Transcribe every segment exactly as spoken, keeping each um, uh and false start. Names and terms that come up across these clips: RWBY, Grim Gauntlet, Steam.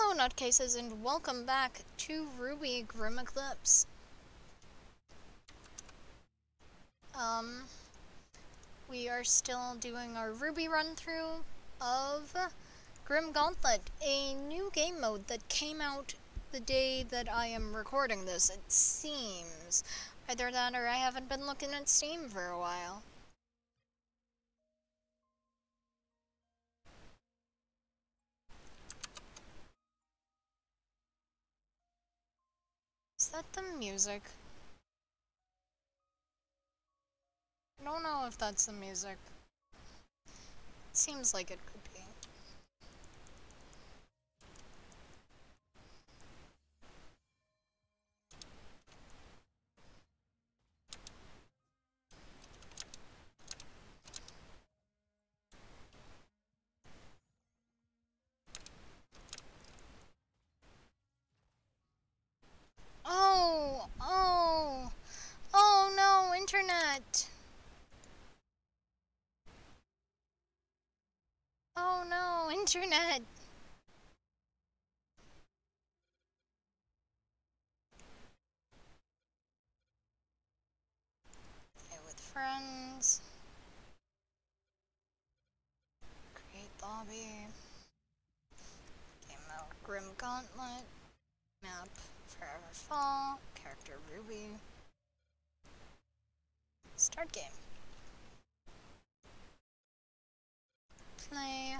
Hello, nutcases, and welcome back to R W B Y Grim Gauntlet. Um, we are still doing our R W B Y run-through of Grim Gauntlet, a new game mode that came out the day that I am recording this, it seems. Either that or I haven't been looking at Steam for a while. Is that the music? I don't know if that's the music. It seems like it could be. Oh no, internet! Play with friends. Create lobby. Game mode Grim Gauntlet. Map Forever Fall. Character R W B Y. Start game. Play.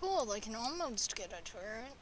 Cool, I can almost get a turret.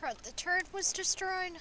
crud, the turret was destroyed?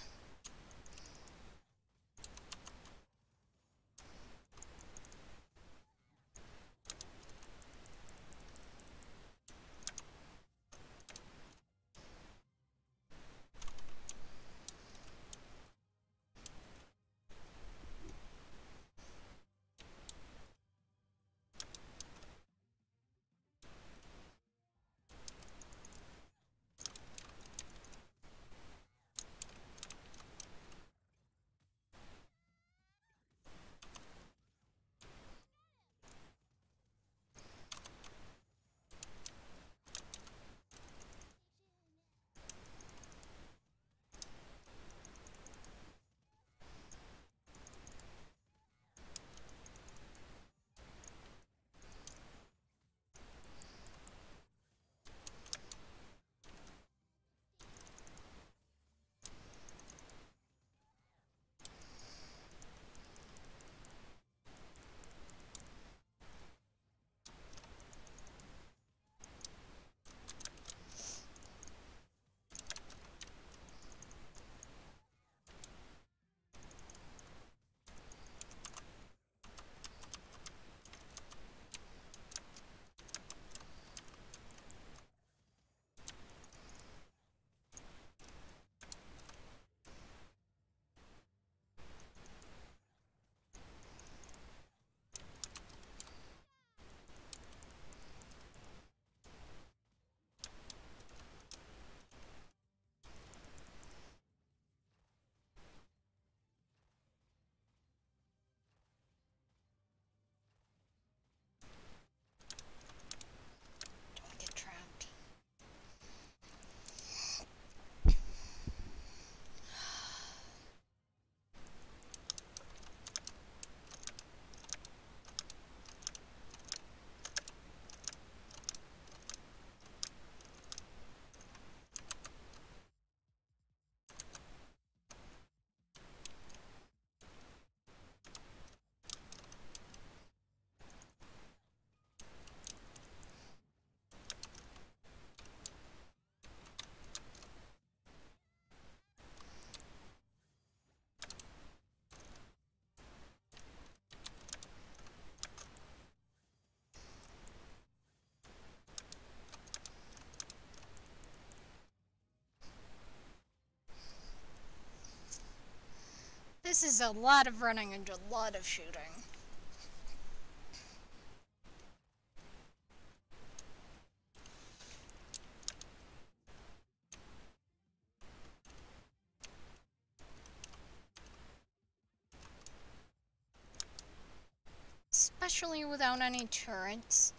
This is a lot of running and a lot of shooting. Especially without any turrets.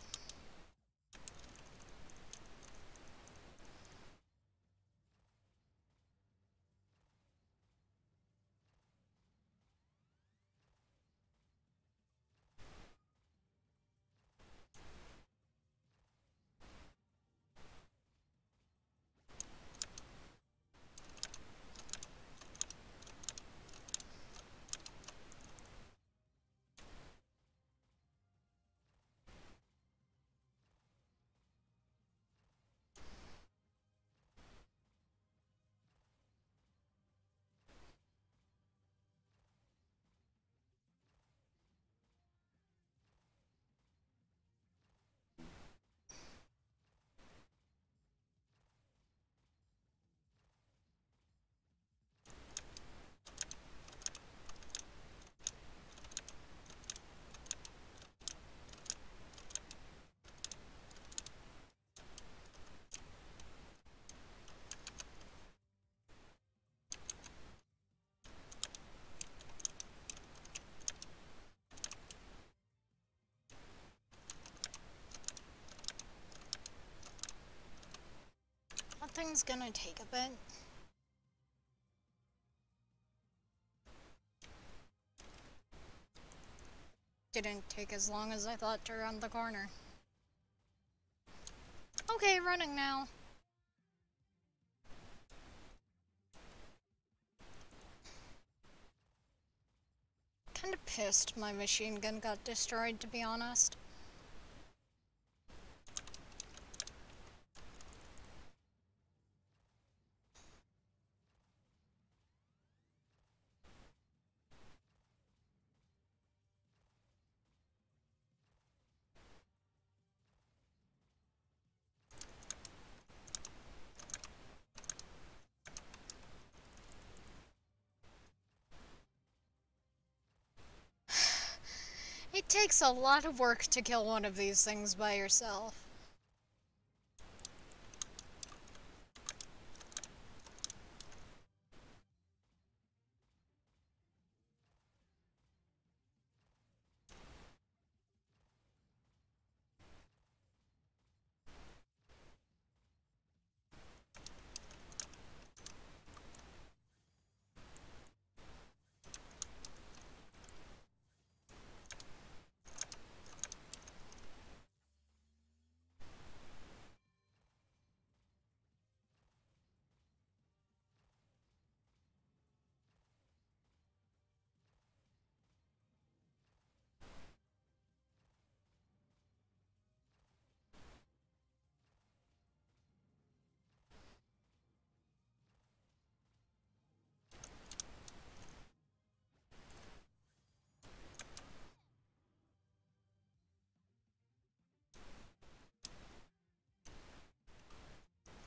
Thing's gonna take a bit. Didn't take as long as I thought to round the corner. Okay, running now. Kinda pissed my machine gun got destroyed, to be honest. takes a lot of work to kill one of these things by yourself.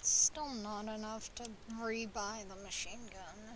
Still not enough to rebuy the machine gun.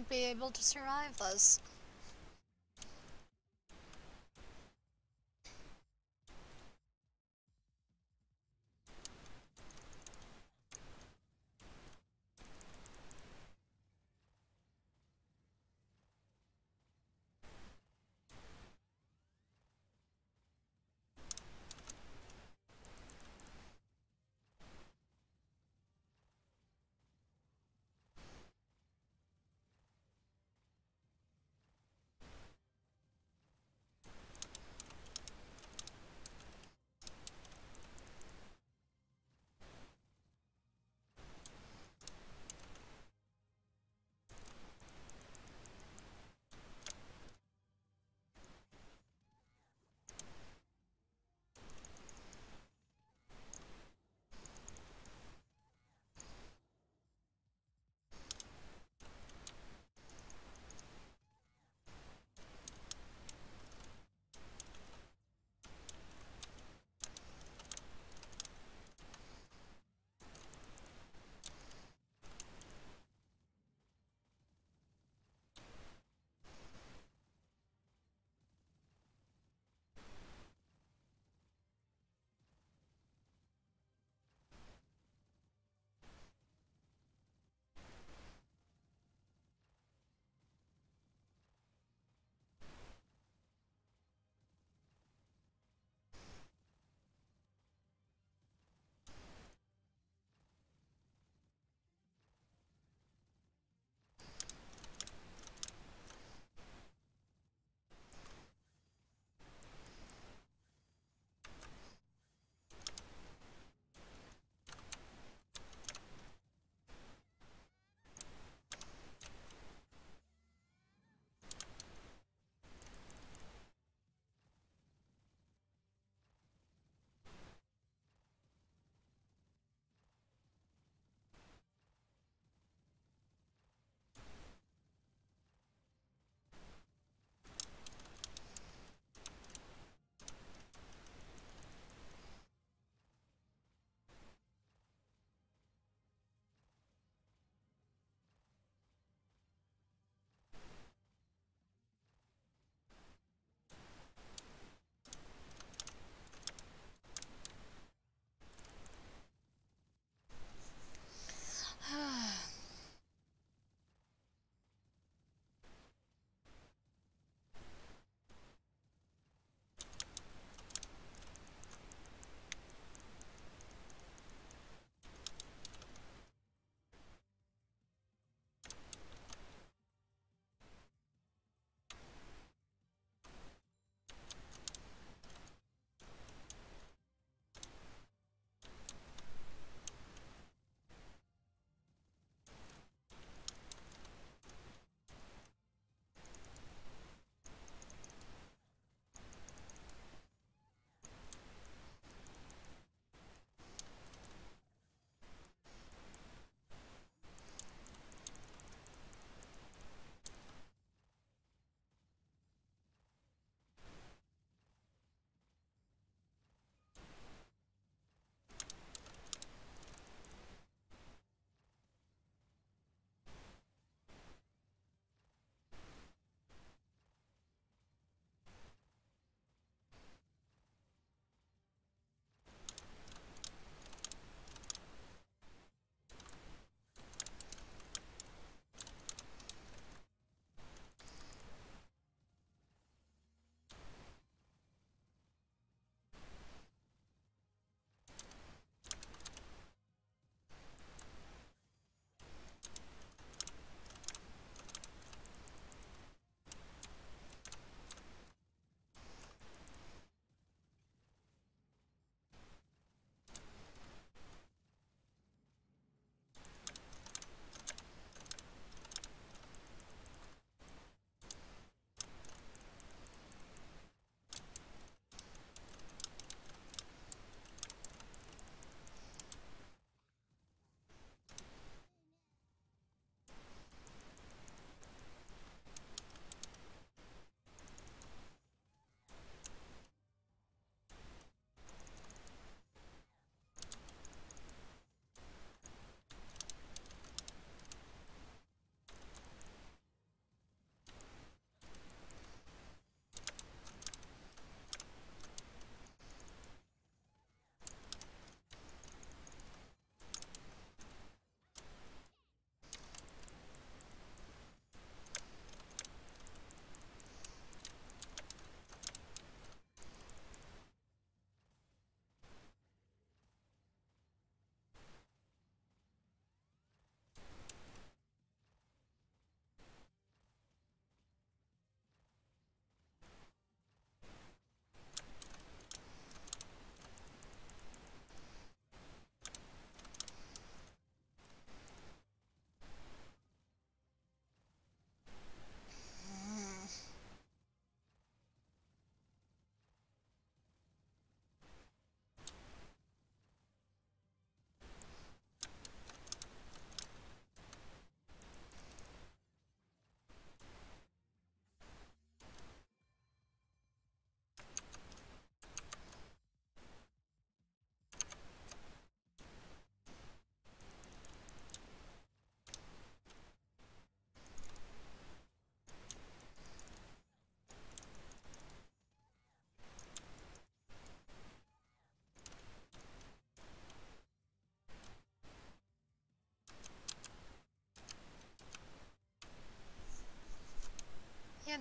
might be able to survive this.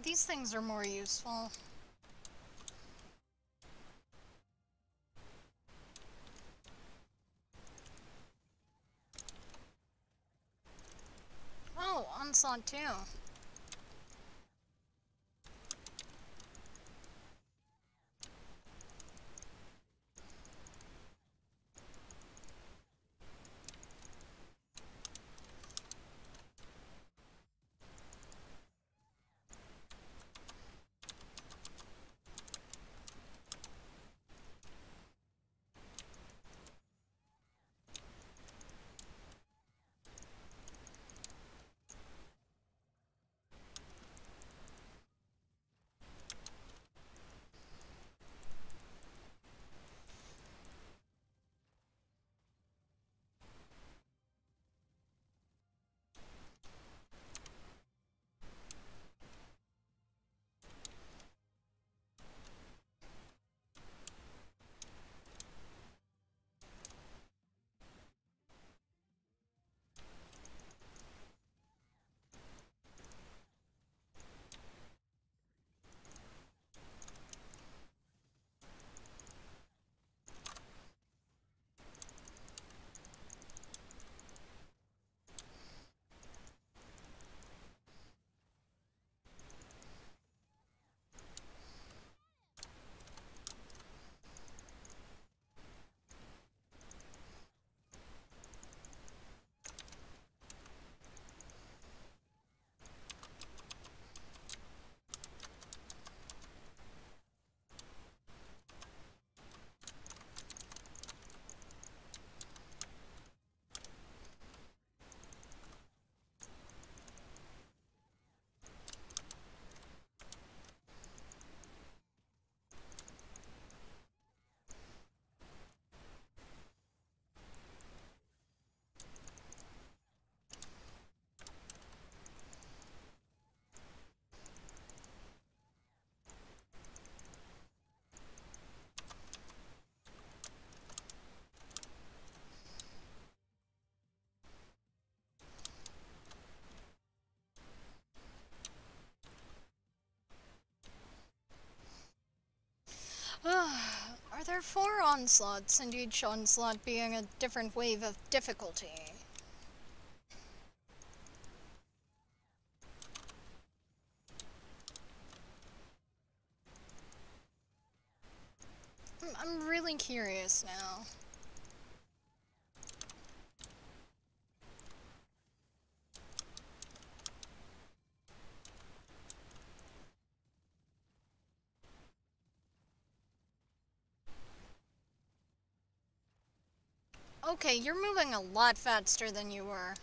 these things are more useful. Oh, onslaught too. Are there four onslaughts, and each onslaught being a different wave of difficulty? I'm really curious now. Okay, you're moving a lot faster than you were.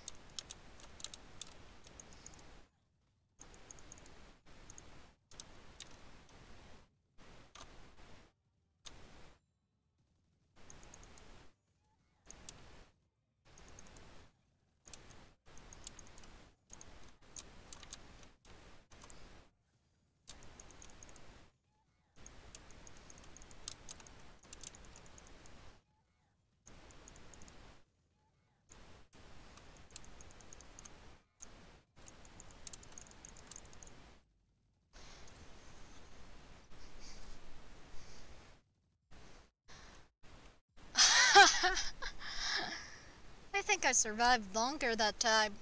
I survived longer that time.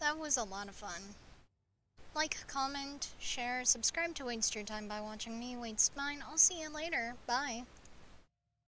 That was a lot of fun. Like, comment, share, subscribe to waste your time by watching me waste mine. I'll see you later. Bye.